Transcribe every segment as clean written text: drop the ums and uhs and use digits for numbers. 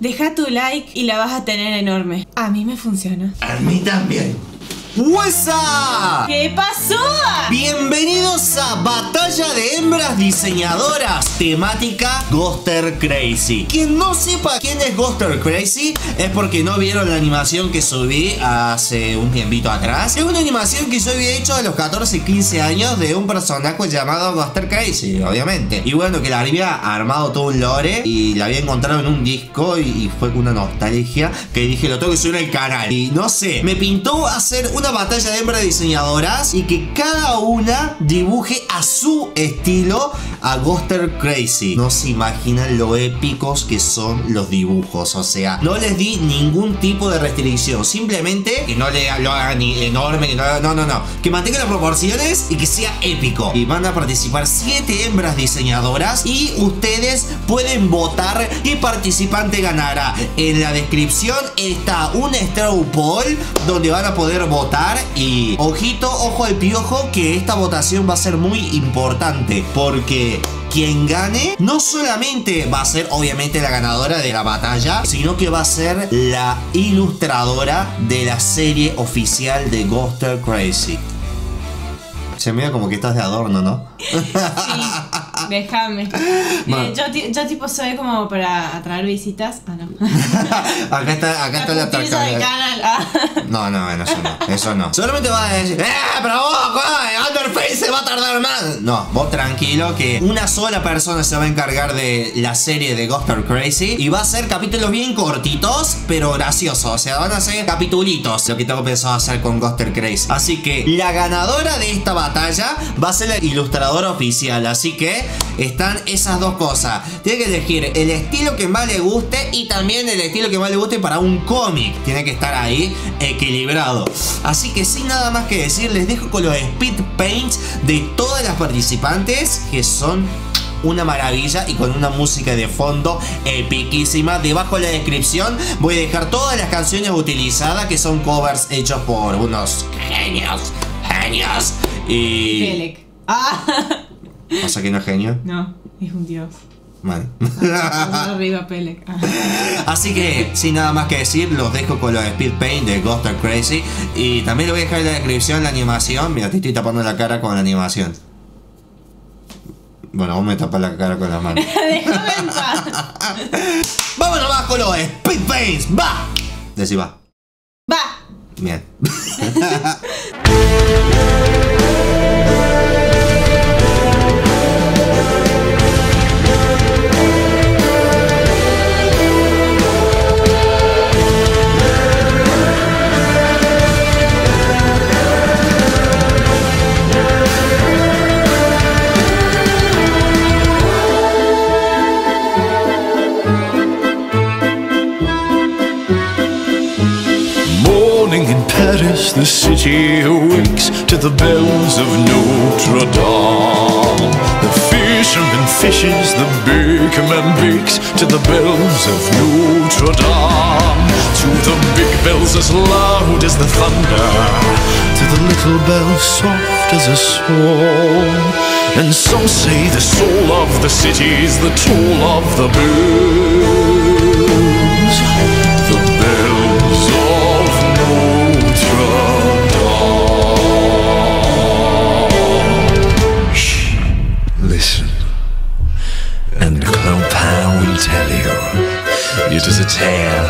Deja tu like y la vas a tener enorme. A mí me funciona. A mí también. ¡Huesa! ¿Qué pasó? Bienvenidos a Batalla de Hembras Diseñadoras Temática Ghoster Crazy. Quien no sepa quién es Ghoster Crazy es porque no vieron la animación que subí hace un tiempito atrás. Es una animación que yo había hecho a los 14 y 15 años de un personaje llamado Ghoster Crazy, obviamente. Y bueno, que la había armado todo un lore y la había encontrado en un disco y fue una nostalgia que dije, lo tengo que subir al canal. Y no sé, me pintó hacer una batalla de hembras diseñadoras y que cada una dibuje a su estilo a Ghoster Crazy. No se imaginan lo épicos que son los dibujos. O sea, no les di ningún tipo de restricción, simplemente que no le lo hagan ni enorme, que no, que mantenga las proporciones y que sea épico. Y van a participar 7 hembras diseñadoras y ustedes pueden votar qué participante ganará. En la descripción está un Straw Poll donde van a poder votar y ojito, ojo al piojo, que esta votación va a ser muy importante porque quien gane no solamente va a ser obviamente la ganadora de la batalla, sino que va a ser la ilustradora de la serie oficial de Ghoster Crazy. Se me da como que estás de adorno, ¿no? Sí, déjame. Yo tipo soy como para atraer visitas. Ah, no. acá está la torta. No, eso no. Solamente vas a decir, pero vos, Underface se va a tardar más. No, vos tranquilo que una sola persona se va a encargar de la serie de Ghoster Crazy y va a ser capítulos bien cortitos, pero graciosos. O sea, van a ser capitulitos lo que tengo pensado hacer con Ghoster Crazy. Así que la ganadora de esta batalla va a ser la ilustradora oficial. Así que están esas dos cosas. Tiene que elegir el estilo que más le guste y también el estilo que más le guste para un cómic. Tiene que estar ahí equilibrado. Así que sin nada más que decir, les dejo con los speed paints de todas las participantes, que son una maravilla y con una música de fondo epiquísima. Debajo en la descripción voy a dejar todas las canciones utilizadas, que son covers hechos por unos genios. Y... Pelec. Ah. O sea que no es genio. No, es un dios. Bueno. Arriba Pelec. Así que, sin nada más que decir, los dejo con los speed paint de Ghoster Crazy. Y también lo voy a dejar en la descripción, la animación. Mira, te estoy tapando la cara con la animación. Bueno, vos me tapas la cara con las manos. Déjame en paz. Vámonos más con los speed paints. ¡Va! Decí va. ¡Va! Bien. The city awakes to the bells of Notre-Dame. The fisherman fishes, the baker man bakes to the bells of Notre-Dame. To the big bells as loud as the thunder, to the little bells soft as a swan. And some say the soul of the city's the toll of the bells. The bells of Notre-Dame. It is a tale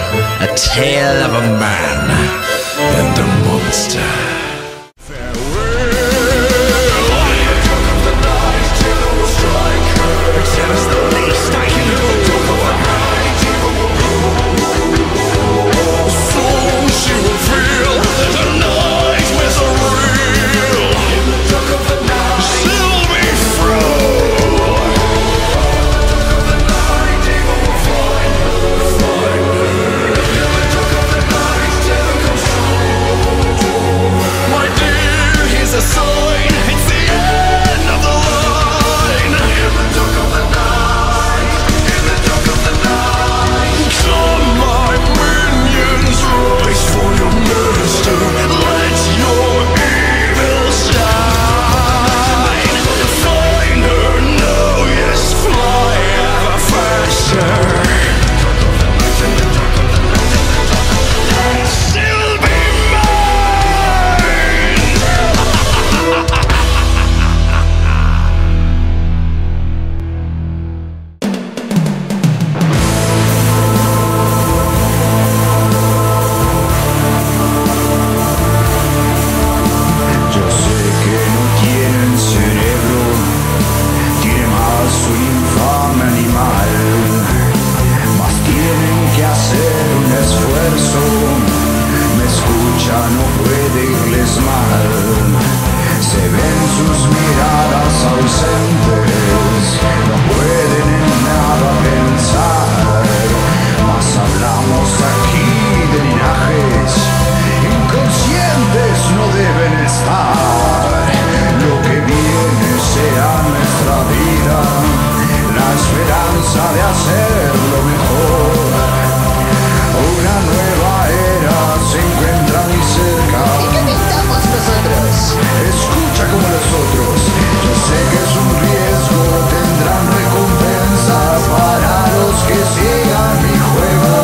of a man and a monster. Farewell, I am drunk of the night, Timber will strike her. Except it's the least I can do, drunk of the night, Timber will rule. So she will feel that the night was a real. I am the drunk of the night, she'll be through. persona me escucha, no puede irles mal. Se ven sus miradas ausentes, no pueden en nada pensar. Mas hablamos aquí de linajes, inconscientes no deben estar. Lo que viene será nuestra vida, la esperanza de hacerlo mejor. Una nueva era se encuentra muy cerca. ¿Y qué pintamos nosotros? Escucha como los otros. Yo sé que es un riesgo, tendrán recompensa para los que sigan mi juego.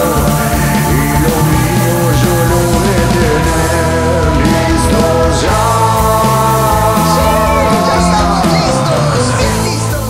Y lo mío yo lo he de tener listo ya. Sí, ya estamos listos, bien listos.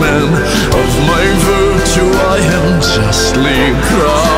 Man, of my virtue I am justly proud.